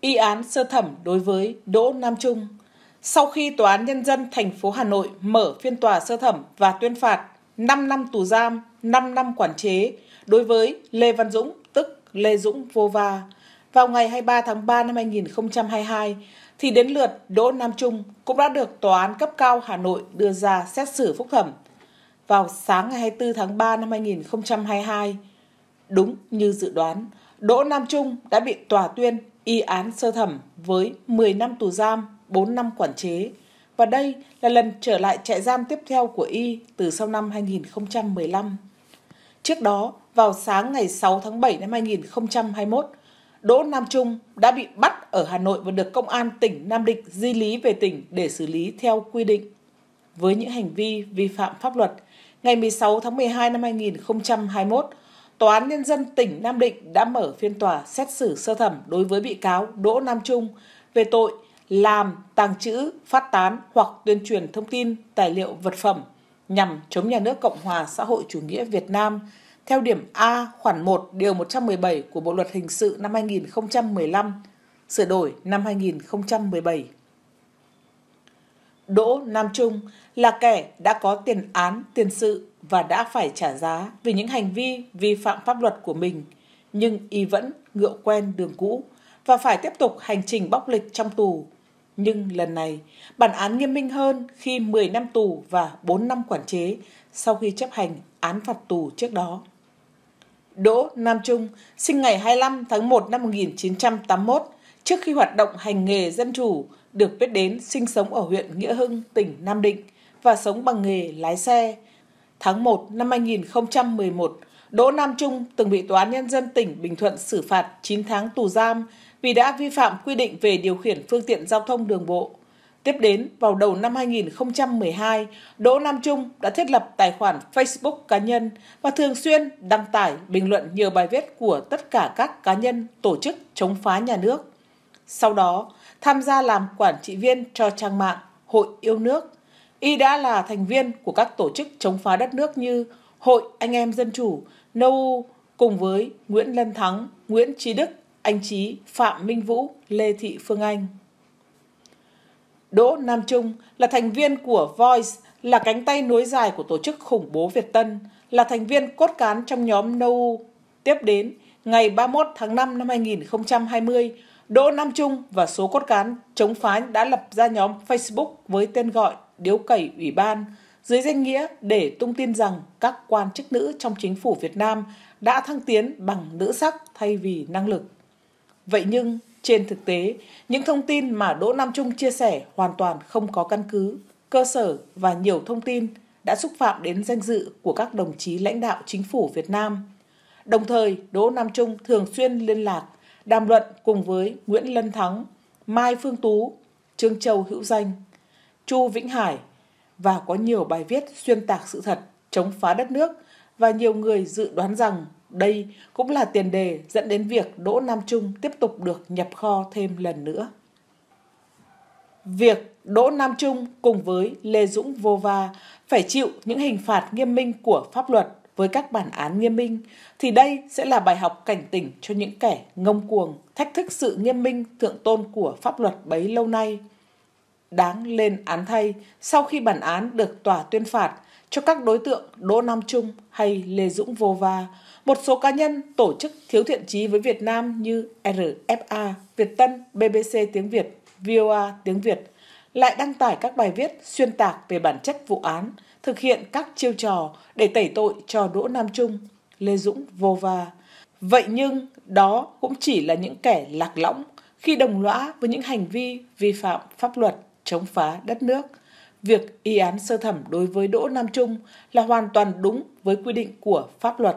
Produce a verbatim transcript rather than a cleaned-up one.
y án sơ thẩm đối với Đỗ Nam Trung. Sau khi Tòa án Nhân dân thành phố Hà Nội mở phiên tòa sơ thẩm và tuyên phạt năm năm tù giam, năm năm quản chế đối với Lê Văn Dũng, tức Lê Dũng Vô Va, vào ngày hai mươi ba tháng ba năm hai nghìn không trăm hai mươi hai, thì đến lượt Đỗ Nam Trung cũng đã được Tòa án cấp cao Hà Nội đưa ra xét xử phúc thẩm. Vào sáng ngày hai mươi bốn tháng ba năm hai nghìn không trăm hai mươi hai, đúng như dự đoán, Đỗ Nam Trung đã bị tòa tuyên y án sơ thẩm với mười năm tù giam, bốn năm quản chế. Và đây là lần trở lại trại giam tiếp theo của y từ sau năm hai nghìn không trăm mười lăm. Trước đó, vào sáng ngày sáu tháng bảy năm hai nghìn không trăm hai mươi mốt, Đỗ Nam Trung đã bị bắt ở Hà Nội và được Công an tỉnh Nam Định di lý về tỉnh để xử lý theo quy định. Với những hành vi vi phạm pháp luật, ngày mười sáu tháng mười hai năm hai nghìn không trăm hai mươi mốt, Tòa án Nhân dân tỉnh Nam Định đã mở phiên tòa xét xử sơ thẩm đối với bị cáo Đỗ Nam Trung về tội làm, tàng trữ, phát tán hoặc tuyên truyền thông tin, tài liệu, vật phẩm nhằm chống nhà nước Cộng hòa xã hội chủ nghĩa Việt Nam theo điểm A khoản một điều một trăm mười bảy của Bộ luật hình sự năm hai nghìn không trăm mười lăm, sửa đổi năm hai nghìn không trăm mười bảy. Đỗ Nam Trung là kẻ đã có tiền án, tiền sự và đã phải trả giá vì những hành vi vi phạm pháp luật của mình, nhưng y vẫn ngựa quen đường cũ và phải tiếp tục hành trình bóc lịch trong tù. Nhưng lần này, bản án nghiêm minh hơn khi mười năm tù và bốn năm quản chế sau khi chấp hành án phạt tù trước đó. Đỗ Nam Trung sinh ngày hai mươi lăm tháng một năm một nghìn chín trăm tám mươi mốt, trước khi hoạt động hành nghề dân chủ, được biết đến sinh sống ở huyện Nghĩa Hưng, tỉnh Nam Định và sống bằng nghề lái xe. Tháng một năm hai nghìn không trăm mười một, Đỗ Nam Trung từng bị Tòa án Nhân dân tỉnh Bình Thuận xử phạt chín tháng tù giam vì đã vi phạm quy định về điều khiển phương tiện giao thông đường bộ. Tiếp đến, vào đầu năm hai nghìn không trăm mười hai, Đỗ Nam Trung đã thiết lập tài khoản Facebook cá nhân và thường xuyên đăng tải bình luận nhiều bài viết của tất cả các cá nhân, tổ chức chống phá nhà nước. Sau đó, tham gia làm quản trị viên cho trang mạng Hội Yêu Nước. Y đã là thành viên của các tổ chức chống phá đất nước như Hội Anh Em Dân Chủ, en u cùng với Nguyễn Lân Thắng, Nguyễn Trí Đức, Anh Trí, Phạm Minh Vũ, Lê Thị Phương Anh. Đỗ Nam Trung là thành viên của Voice, là cánh tay nối dài của tổ chức khủng bố Việt Tân, là thành viên cốt cán trong nhóm en u. Tiếp đến, ngày ba mươi mốt tháng năm năm hai nghìn không trăm hai mươi, Đỗ Nam Trung và số cốt cán chống phá đã lập ra nhóm Facebook với tên gọi Điếu Cày Ủy ban, dưới danh nghĩa để tung tin rằng các quan chức nữ trong chính phủ Việt Nam đã thăng tiến bằng nữ sắc thay vì năng lực. Vậy nhưng, trên thực tế, những thông tin mà Đỗ Nam Trung chia sẻ hoàn toàn không có căn cứ, cơ sở và nhiều thông tin đã xúc phạm đến danh dự của các đồng chí lãnh đạo chính phủ Việt Nam. Đồng thời, Đỗ Nam Trung thường xuyên liên lạc, đàm luận cùng với Nguyễn Lân Thắng, Mai Phương Tú, Trương Châu Hữu Danh, Chu Vĩnh Hải và có nhiều bài viết xuyên tạc sự thật, chống phá đất nước và nhiều người dự đoán rằng đây cũng là tiền đề dẫn đến việc Đỗ Nam Trung tiếp tục được nhập kho thêm lần nữa. Việc Đỗ Nam Trung cùng với Lê Dũng Vô Va phải chịu những hình phạt nghiêm minh của pháp luật với các bản án nghiêm minh, thì đây sẽ là bài học cảnh tỉnh cho những kẻ ngông cuồng, thách thức sự nghiêm minh thượng tôn của pháp luật bấy lâu nay. Đáng lên án thay, sau khi bản án được tòa tuyên phạt cho các đối tượng Đỗ Nam Trung hay Lê Dũng Vô Va, một số cá nhân, tổ chức thiếu thiện chí với Việt Nam như R F A, Việt Tân, B B C Tiếng Việt, V O A Tiếng Việt lại đăng tải các bài viết xuyên tạc về bản chất vụ án, thực hiện các chiêu trò để tẩy tội cho Đỗ Nam Trung, Lê Dũng Vô Va. Vậy nhưng đó cũng chỉ là những kẻ lạc lõng khi đồng lõa với những hành vi vi phạm pháp luật, chống phá đất nước. Việc y án sơ thẩm đối với Đỗ Nam Trung là hoàn toàn đúng với quy định của pháp luật.